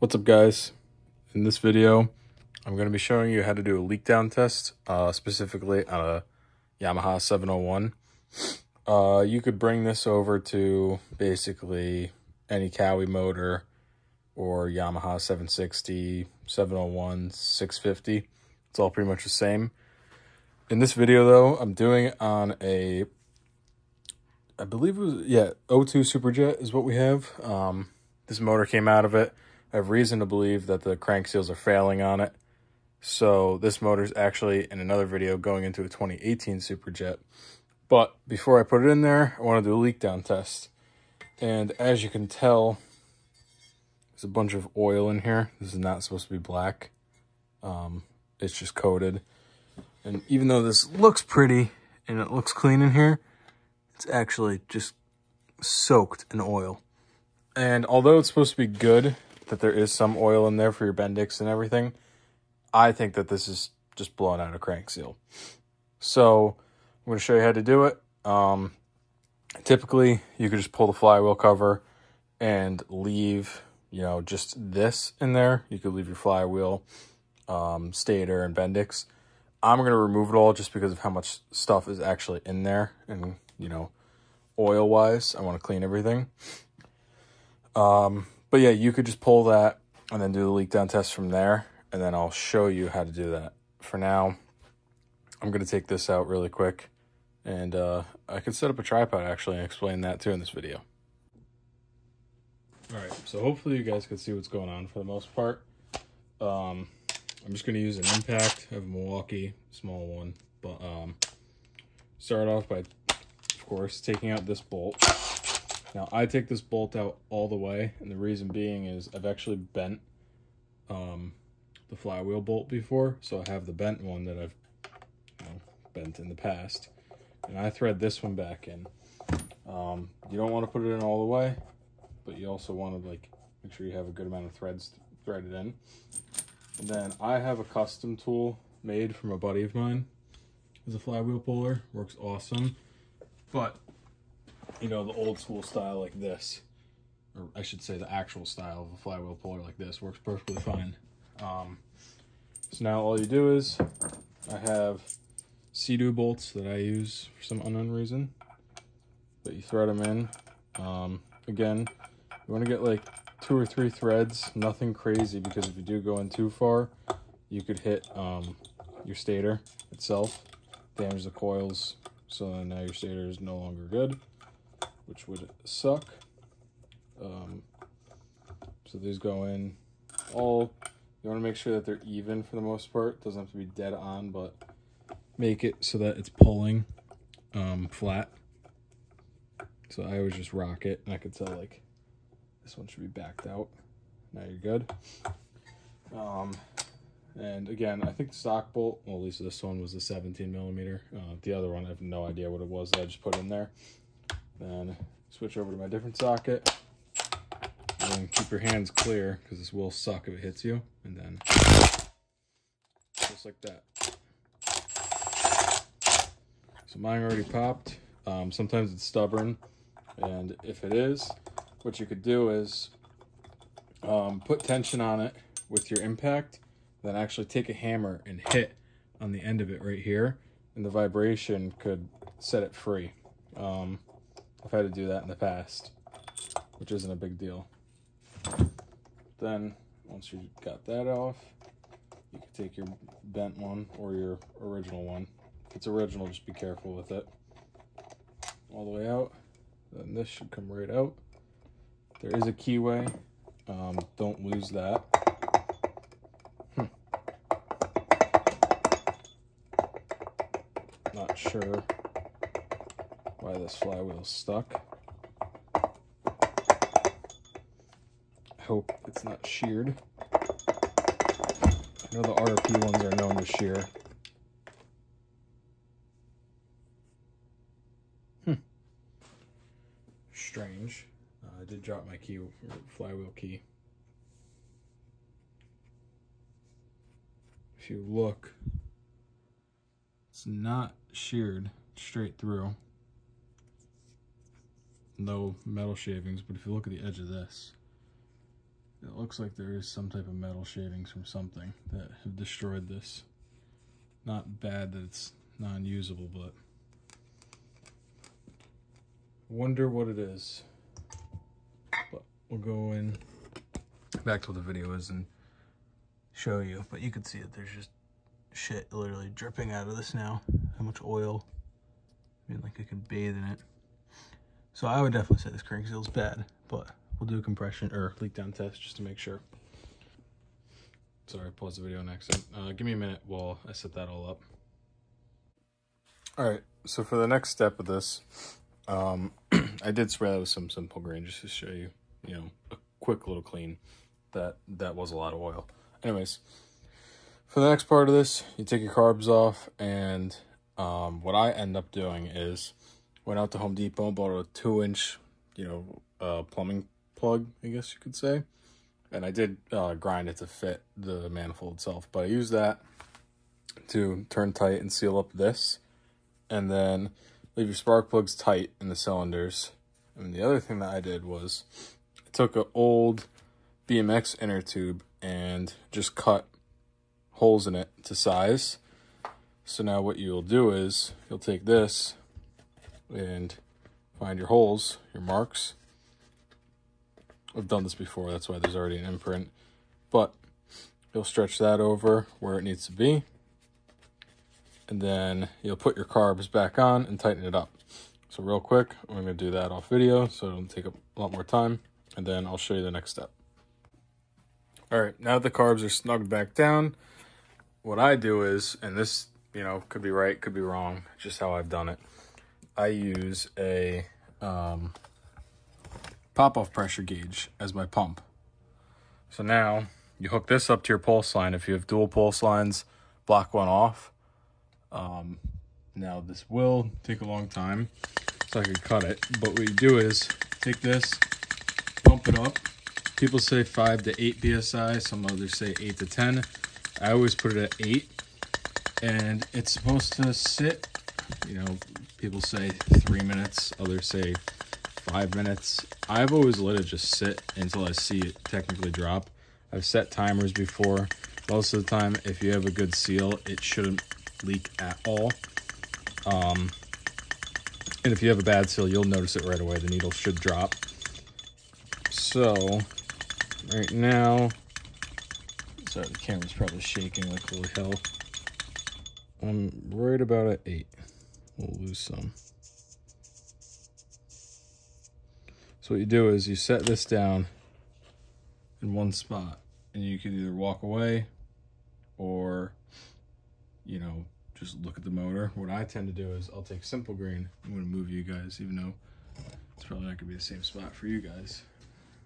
What's up, guys? In this video, I'm going to be showing you how to do a leak down test, specifically on a Yamaha 701. You could bring this over to basically any Kawi motor or Yamaha 760, 701, 650. It's all pretty much the same. In this video, though, I'm doing it on a, I believe it was, yeah, 02 Superjet is what we have. This motor came out of it. I have reason to believe that the crank seals are failing on it. So this motor is actually, in another video, going into a 2018 Superjet. But before I put it in there, I want to do a leak down test. And as you can tell, there's a bunch of oil in here. This is not supposed to be black. It's just coated. And even though this looks pretty and it looks clean in here, it's actually just soaked in oil. And although it's supposed to be good, that there is some oil in there for your Bendix and everything, I think that this is just blown out a crank seal. So I'm going to show you how to do it. Typically, you could just pull the flywheel cover and leave, you know, just this in there. You could leave your flywheel, stator, and Bendix. I'm going to remove it all just because of how much stuff is actually in there. And, you know, oil-wise, I want to clean everything. But yeah, you could just pull that and then do the leak down test from there, and then I'll show you how to do that. For now, I'm going to take this out really quick, and I could set up a tripod actually and explain that too in this video. All right, so hopefully you guys can see what's going on for the most part. I'm just going to use an impact of Milwaukee, small one, but start off by, of course, taking out this bolt. Now, I take this bolt out all the way, and the reason being is I've actually bent the flywheel bolt before, so I have the bent one that I've bent in the past. And I thread this one back in. You don't want to put it in all the way, but you also want to, like, make sure you have a good amount of threads threaded in. And then I have a custom tool made from a buddy of mine. It's a flywheel puller. Works awesome. But, you know, the old school style like this, or I should say the actual style of a flywheel puller like this, works perfectly fine. So now all you do is, I have Sea-Doo bolts that I use for some unknown reason, but you thread them in. Again, you want to get like 2 or 3 threads, nothing crazy, because if you do go in too far, you could hit your stator itself, damage the coils, so then now your stator is no longer good, which would suck. So these go in all, you want to make sure that they're even for the most part. Doesn't have to be dead on, but make it so that it's pulling flat. So I always just rock it, and I could tell, like, this one should be backed out. Now you're good. And again, I think the stock bolt, well, at least this one was a 17 millimeter. The other one, I have no idea what it was that I just put in there. Then switch over to my different socket, and then keep your hands clear, because this will suck if it hits you, and then just like that. So mine already popped. Sometimes it's stubborn, and if it is, what you could do is put tension on it with your impact, then actually take a hammer and hit on the end of it right here, and the vibration could set it free. I've had to do that in the past, which isn't a big deal. Then, once you got that off, you can take your bent one or your original one. If it's original, just be careful with it. All the way out. Then this should come right out. There is a keyway. Don't lose that. Not sure why this flywheel's stuck. I hope it's not sheared. I know the RFP ones are known to shear. Strange. I did drop my key, flywheel key. If you look, it's not sheared straight through. No metal shavings, but if you look at the edge of this, It looks like there is some type of metal shavings from something that have destroyed this. Not bad that it's non-usable, but wonder what it is. But we'll go in back to what the video is and show you. But you can see that there's just shit literally dripping out of this now. How much oil? I mean, like I could bathe in it. So I would definitely say this crank seal is bad, but we'll do a compression or leak down test just to make sure. Sorry, I paused the video on accident. Give me a minute while I set that all up. All right, so for the next step of this, I did spray that with some Simple Green just to show you, you know, a quick little clean. That was a lot of oil. Anyways, for the next part of this, you take your carbs off, and what I end up doing is went out to Home Depot and bought a 2-inch, you know, plumbing plug, I guess you could say. And I did grind it to fit the manifold itself, but I used that to turn tight and seal up this, and then leave your spark plugs tight in the cylinders. And the other thing that I did was I took an old BMX inner tube and just cut holes in it to size. So now what you'll do is you'll take this and find your holes, your marks. I've done this before, that's why there's already an imprint. But you'll stretch that over where it needs to be. And then you'll put your carbs back on and tighten it up. So real quick, I'm going to do that off video so it'll take a lot more time. And then I'll show you the next step. All right, now that the carbs are snugged back down, what I do is, and this, you know, could be right, could be wrong, just how I've done it. I use a pop-off pressure gauge as my pump. So now you hook this up to your pulse line. If you have dual pulse lines, block one off. Now this will take a long time, so I could cut it. But what you do is take this, pump it up. People say 5 to 8 PSI. Some others say 8 to 10. I always put it at 8, and it's supposed to sit, you know, people say 3 minutes, others say 5 minutes. I've always let it just sit until I see it technically drop. I've set timers before. Most of the time, if you have a good seal, it shouldn't leak at all. And if you have a bad seal, you'll notice it right away. The needle should drop. So right now, sorry, the camera's probably shaking like holy hell. I'm right about at 8. We'll lose some. So what you do is you set this down in one spot, and you can either walk away or, you know, just look at the motor. What I tend to do is I'll take Simple Green. I'm going to move you guys, even though it's probably not going to be the same spot for you guys.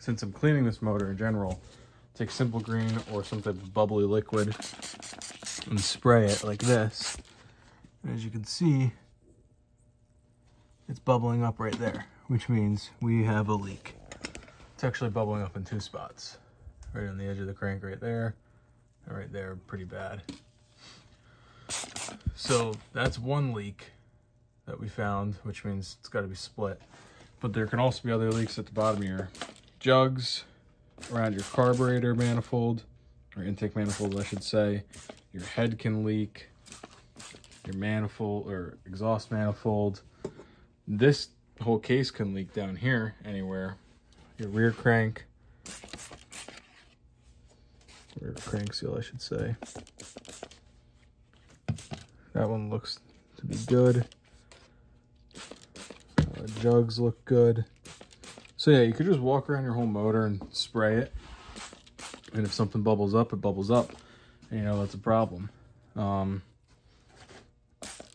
Since I'm cleaning this motor in general, take Simple Green or some type of bubbly liquid and spray it like this. And as you can see, it's bubbling up right there, which means we have a leak. It's actually bubbling up in 2 spots, right on the edge of the crank right there, and right there, pretty bad. So that's one leak that we found, which means it's got to be split. But there can also be other leaks at the bottom of your jugs, around your carburetor manifold, or intake manifold, I should say. Your head can leak, your manifold or exhaust manifold. This whole case can leak down here anywhere. Your rear crank, rear crank seal, I should say. That one looks to be good. Jugs look good. So yeah, you could just walk around your whole motor and spray it. And if something bubbles up, it bubbles up. And, you know, that's a problem.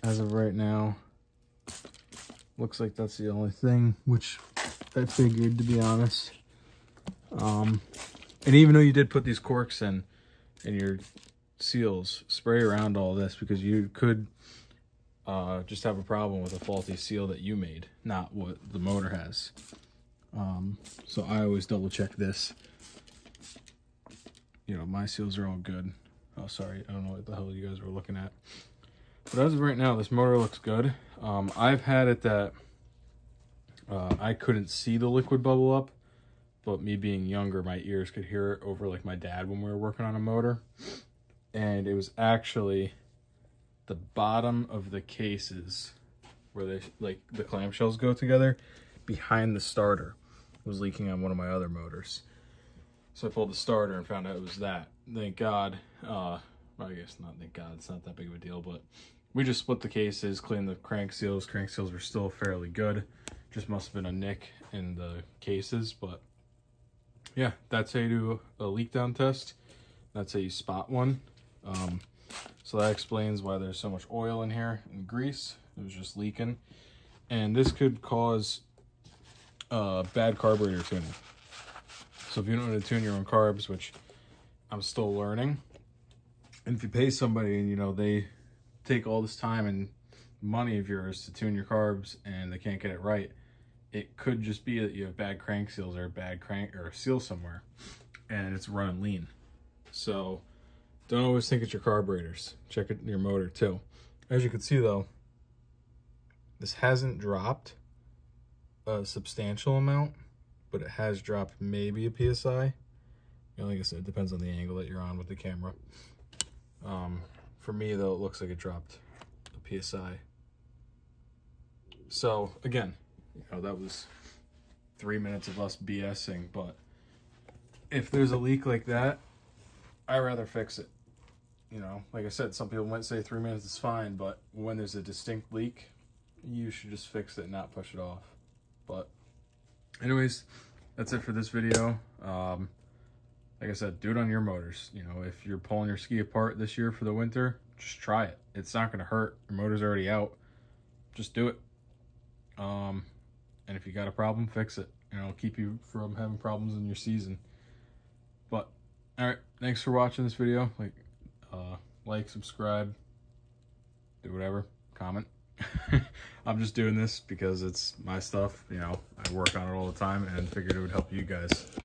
As of right now, looks like that's the only thing, which I figured, to be honest. And even though you did put these corks in and your seals, spray around all this, because you could just have a problem with a faulty seal that you made, not what the motor has. So I always double check this. You know, my seals are all good. Oh, sorry, I don't know what the hell you guys were looking at. But as of right now, this motor looks good. I've had it that I couldn't see the liquid bubble up, but me being younger, my ears could hear it over like my dad when we were working on a motor. And it was actually the bottom of the cases where they, like the clamshells go together, behind the starter. It was leaking on one of my other motors. So I pulled the starter and found out it was that. Thank God, well, I guess not thank God, it's not that big of a deal, but we just split the cases, cleaned the crank seals. Crank seals were still fairly good. Just must have been a nick in the cases, but yeah, that's how you do a leak down test. That's how you spot one. So that explains why there's so much oil in here and grease. It was just leaking. And this could cause bad carburetor tuning. So if you don't know how to tune your own carbs, which I'm still learning, and if you pay somebody and, you know, they take all this time and money of yours to tune your carbs and they can't get it right, it could just be that you have bad crank seals or a bad crank or a seal somewhere and it's running lean. So don't always think it's your carburetors. Check it in your motor too. As you can see though, this hasn't dropped a substantial amount, but it has dropped maybe a PSI. You know, like I said, it depends on the angle that you're on with the camera. For me though, it looks like it dropped a PSI. So again, you know, that was 3 minutes of us BSing, but if there's a leak like that, I'd rather fix it. You know, like I said, some people might say 3 minutes is fine, but when there's a distinct leak, you should just fix it and not push it off. But anyways, that's it for this video. Like I said, do it on your motors. You know, if you're pulling your ski apart this year for the winter, just try it. It's not gonna hurt. Your motor's already out. Just do it. And if you got a problem, fix it. You know, it'll keep you from having problems in your season. But all right, thanks for watching this video. Like, subscribe, do whatever, comment. I'm just doing this because it's my stuff. You know, I work on it all the time and figured it would help you guys.